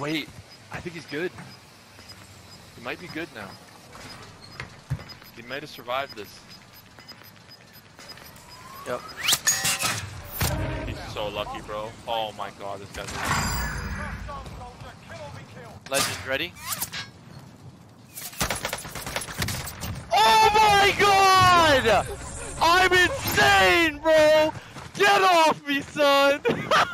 wait. I think he's good. He might be good now. He might have survived this. Yep. He's so lucky, bro. Oh my god, this guy's legend, ready? Oh my god! I'm insane, bro! Get off me, son!